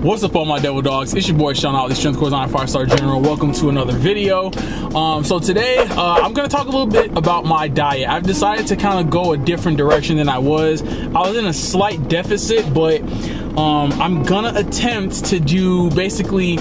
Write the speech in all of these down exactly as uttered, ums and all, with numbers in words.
What's up all my devil dogs? It's your boy Shaun Ottley, Strength Corps on Fire Star General. Welcome to another video. Um, so today uh, I'm going to talk a little bit about my diet. I've decided to kind of go a different direction than I was. I was in a slight deficit, but um, I'm going to attempt to do basically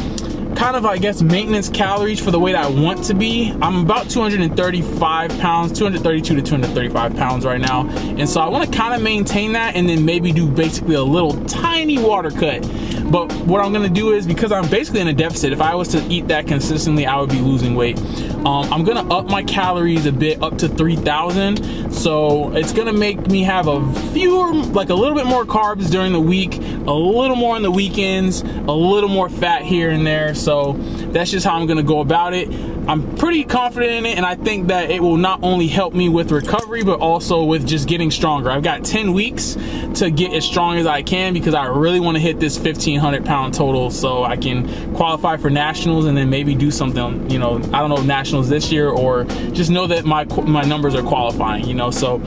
kind of, I guess, maintenance calories for the weight I want to be. I'm about two hundred thirty-five pounds, two hundred thirty-two to two hundred thirty-five pounds right now. And so I want to kind of maintain that and then maybe do basically a little tiny water cut. But what I'm gonna do is, because I'm basically in a deficit, if I was to eat that consistently, I would be losing weight. Um, I'm gonna up my calories a bit, up to three thousand. So it's gonna make me have a fewer, like a little bit more carbs during the week, a little more on the weekends, a little more fat here and there. So that's just how I'm gonna go about it. I'm pretty confident in it, and I think that it will not only help me with recovery, but also with just getting stronger. I've got ten weeks to get as strong as I can because I really wanna hit this fifteen hundred pound total so I can qualify for nationals and then maybe do something, you know, I don't know, nationals this year, or just know that my my numbers are qualifying, you know. So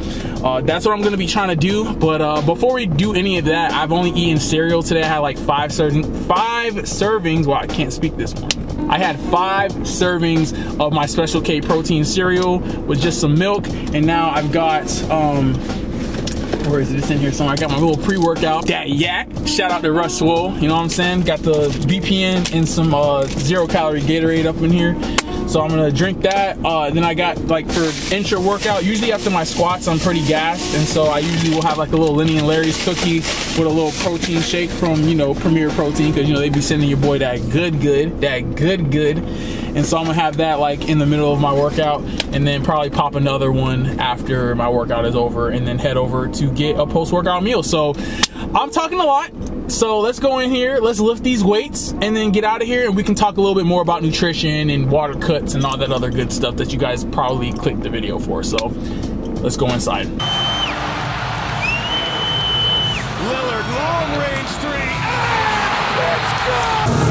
uh, that's what I'm gonna be trying to do. But uh, before we do any of that, I've only eaten cereal today. I had like five, ser five servings, well, I can't speak this morning. I had five servings of my Special K protein cereal with just some milk, and now I've got, um, where is it? It's in here somewhere. I got my little pre-workout. That yak. Shout out to Russ Wool. You know what I'm saying? Got the B P N and some uh, zero-calorie Gatorade up in here. So I'm gonna drink that. Uh, then I got, like, for intra workout, usually after my squats, I'm pretty gassed. And so I usually will have like a little Lenny and Larry's cookie with a little protein shake from, you know, Premier Protein. Cause you know, they be sending your boy that good, good, that good, good. And so I'm gonna have that like in the middle of my workout, and then probably pop another one after my workout is over, and then head over to get a post-workout meal. So I'm talking a lot. So let's go in here, let's lift these weights, and then get out of here, and we can talk a little bit more about nutrition and water cuts and all that other good stuff that you guys probably clicked the video for. So let's go inside. Lillard, long range three, ah, let's go!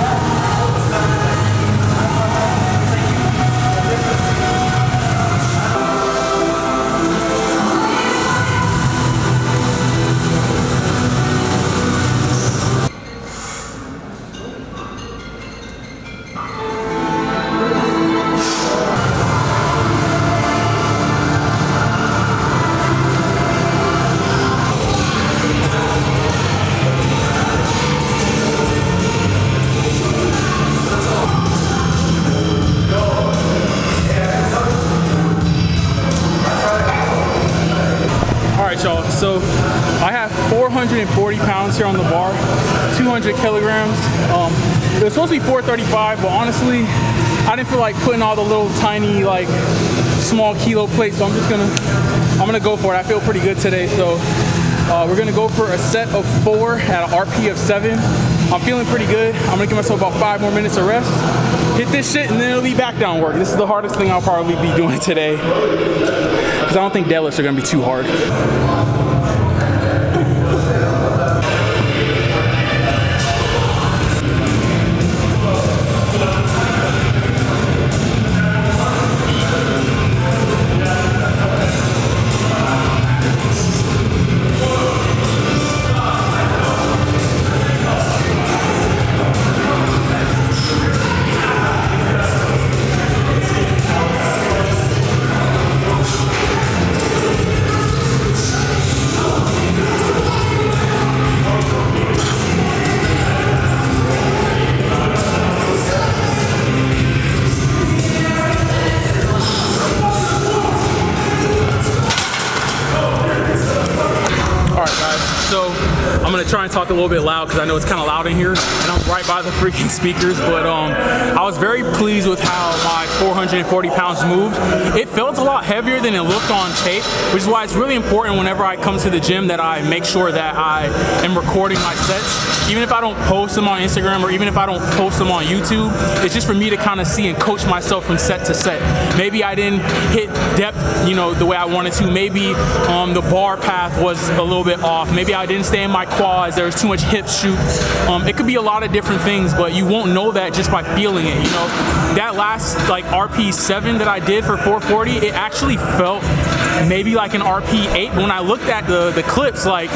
So I have four hundred forty pounds here on the bar, two hundred kilograms. Um, it was supposed to be four thirty-five, but honestly, I didn't feel like putting all the little tiny, like, small kilo plates. So I'm just gonna, I'm gonna go for it. I feel pretty good today. So uh, we're gonna go for a set of four at an R P of seven. I'm feeling pretty good. I'm gonna give myself about five more minutes of rest. Hit this shit, and then it'll be back down work. This is the hardest thing I'll probably be doing today, because I don't think deadlifts are gonna be too hard. Try and talk a little bit loud because I know it's kind of loud in here, and I'm right by the freaking speakers. But um, I was very pleased with how my four hundred forty pounds moved. It felt a lot heavier than it looked on tape, which is why it's really important whenever I come to the gym that I make sure that I am recording my sets, even if I don't post them on Instagram or even if I don't post them on YouTube. It's just for me to kind of see and coach myself from set to set. Maybe I didn't hit depth, you know, the way I wanted to. Maybe um, the bar path was a little bit off. Maybe I didn't stay in my quad. There was too much hip shoot. Um, it could be a lot of different things, but you won't know that just by feeling it, you know. That last like R P seven that I did for four forty, it actually felt maybe like an R P eight. When I looked at the, the clips, like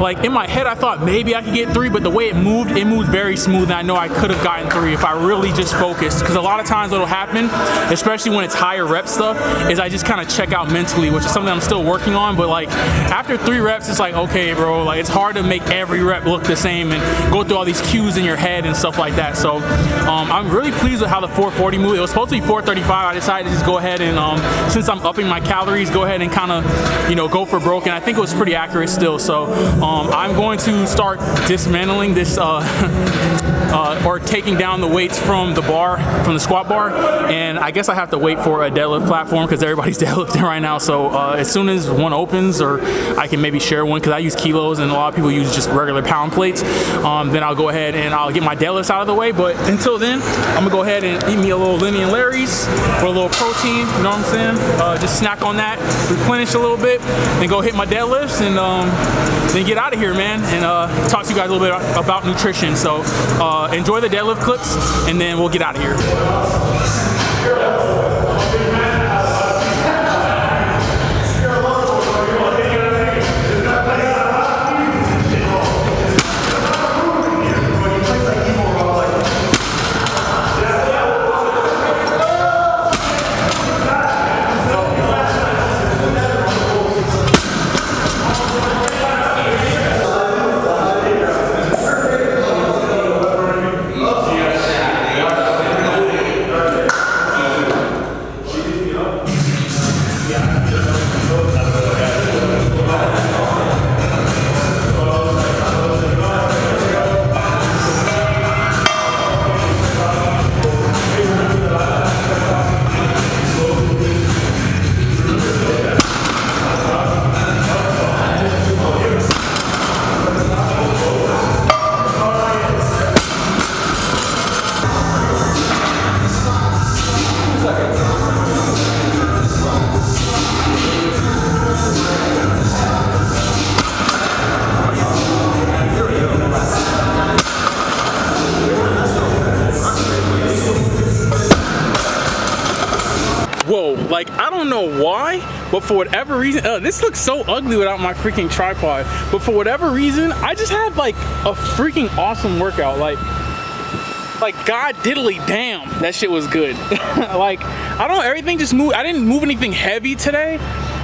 Like in my head, I thought maybe I could get three, but the way it moved, it moved very smooth, and I know I could have gotten three if I really just focused. Because a lot of times what'll happen, especially when it's higher rep stuff, is I just kind of check out mentally, which is something I'm still working on. But like after three reps, it's like, okay, bro, like it's hard to make every rep look the same and go through all these cues in your head and stuff like that. So um, I'm really pleased with how the four forty moved. It was supposed to be four thirty-five. I decided to just go ahead and um, since I'm upping my calories, go ahead and kind of, you know, go for broke. And I think it was pretty accurate still. So um, I'm going to start dismantling this uh, uh, or taking down the weights from the bar, from the squat bar. And I guess I have to wait for a deadlift platform because everybody's deadlifting right now. So uh, as soon as one opens, or I can maybe share one because I use kilos and a lot of people use just regular pound plates, um, then I'll go ahead and I'll get my deadlifts out of the way. But until then, I'm gonna go ahead and eat me a little Lenny and Larry's or a little protein, you know what I'm saying? Uh, just snack on that, replenish a little bit, then go hit my deadlifts, and um, then get out of here, man, and uh, talk to you guys a little bit about nutrition. So uh, enjoy the deadlift clips, and then we'll get out of here. Like, I don't know why, but for whatever reason, uh, this looks so ugly without my freaking tripod, but for whatever reason, I just had like a freaking awesome workout. Like, like God diddly damn, that shit was good. Like, I don't know, everything just moved. I didn't move anything heavy today,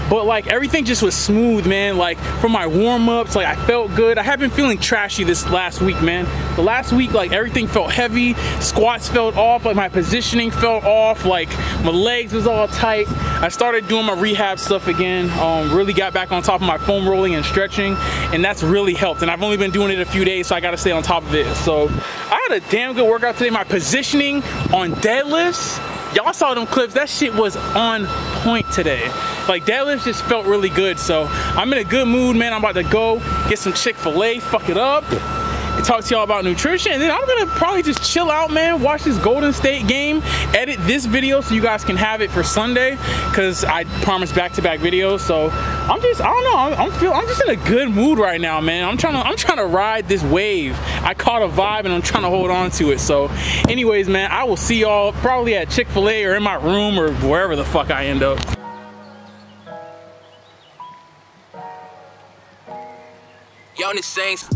but like everything just was smooth, man. Like from my warm-ups, like I felt good. I have been feeling trashy this last week, man. The last week, like everything felt heavy. Squats felt off, like my positioning felt off, like my legs was all tight. I started doing my rehab stuff again. Um, really got back on top of my foam rolling and stretching, and that's really helped. And I've only been doing it a few days, so I gotta stay on top of it. So I had a damn good workout today. My positioning on deadlifts, y'all saw them clips, that shit was on point today. Like deadlifts just felt really good, so I'm in a good mood, man. I'm about to go get some Chick-fil-A, fuck it up, and talk to y'all about nutrition, and then I'm gonna probably just chill out, man, watch this Golden State game, edit this video so you guys can have it for Sunday, because I promised back-to-back videos. So I'm just, I don't know, I'm, I'm, feel, I'm just in a good mood right now, man. I'm trying to, I'm trying to ride this wave. I caught a vibe and I'm trying to hold on to it. So anyways, man, I will see y'all probably at Chick-fil-A or in my room or wherever the fuck I end up.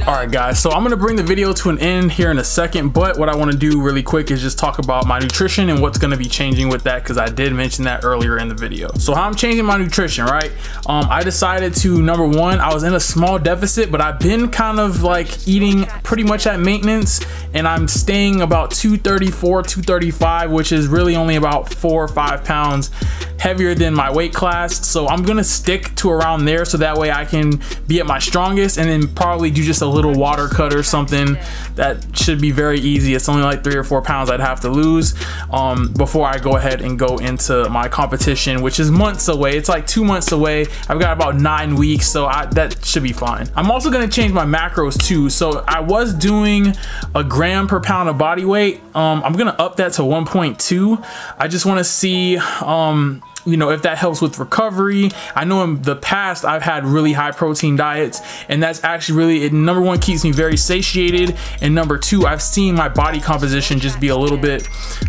Alright guys, so I'm going to bring the video to an end here in a second, but what I want to do really quick is just talk about my nutrition and what's going to be changing with that, because I did mention that earlier in the video. So how I'm changing my nutrition, right? Um, I decided to, number one, I was in a small deficit, but I've been kind of like eating pretty much at maintenance, and I'm staying about two thirty-four, two thirty-five, which is really only about four or five pounds heavier than my weight class. So I'm going to stick to around there so that way I can be at my strongest, and then probably do just a little water cut or something. That should be very easy. It's only like three or four pounds I'd have to lose um, before I go ahead and go into my competition, which is months away. It's like two months away. I've got about nine weeks, so I, that should be fine. I'm also gonna change my macros too. So I was doing a gram per pound of body weight. Um, I'm gonna up that to one point two. I just wanna see, um, you know, if that helps with recovery. I know in the past I've had really high protein diets, and that's actually really, it, number one, keeps me very satiated, and number two, I've seen my body composition just be a little bit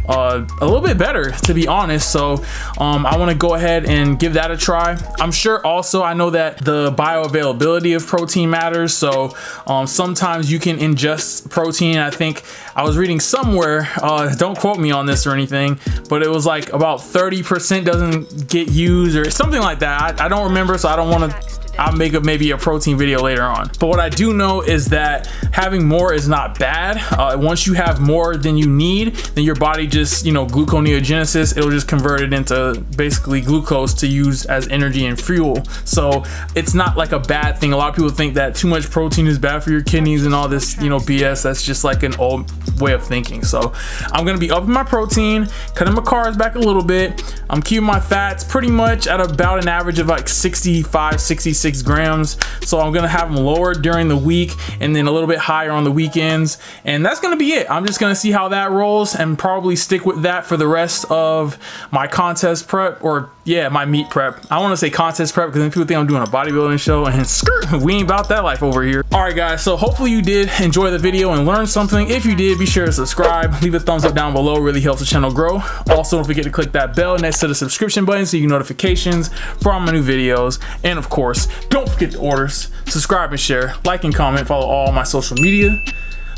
uh, a little bit better, to be honest. So um, I want to go ahead and give that a try. I'm sure also, I know that the bioavailability of protein matters, so um, sometimes you can ingest protein. I think I was reading somewhere, uh, don't quote me on this or anything, but it was like about thirty percent doesn't get used or something like that. I, I don't remember, so I don't want to, I'll make a, maybe a protein video later on. But what I do know is that having more is not bad. Uh, once you have more than you need, then your body just, you know, gluconeogenesis, it'll just convert it into basically glucose to use as energy and fuel. So it's not like a bad thing. A lot of people think that too much protein is bad for your kidneys and all this, you know, B S. That's just like an old way of thinking. So I'm gonna be upping my protein, cutting my carbs back a little bit. I'm keeping my fats pretty much at about an average of like sixty-five, sixty-six grams. So I'm gonna have them lower during the week and then a little bit higher on the weekends, and that's gonna be it. I'm just gonna see how that rolls and probably stick with that for the rest of my contest prep, or yeah, my meat prep. I want to say contest prep because then people think I'm doing a bodybuilding show, and skirt, we ain't about that life over here. All right guys, so hopefully you did enjoy the video and learn something. If you did, be sure to subscribe, leave a thumbs up down below, really helps the channel grow. Also, don't forget to click that bell next to the subscription button so you get notifications for all my new videos. And of course, don't forget the orders, subscribe and share, like and comment, follow all my social media.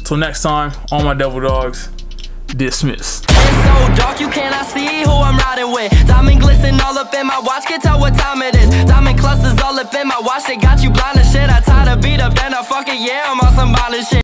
Till next time, all my devil dogs, dismiss. It's so dark you cannot see who I'm riding with. Diamond glisten all up in my watch, can't tell what time it is. Diamond clusters all up in my watch, they got you blind as shit. I tied a beat up, then I fuck it, yeah, I'm on some violent shit.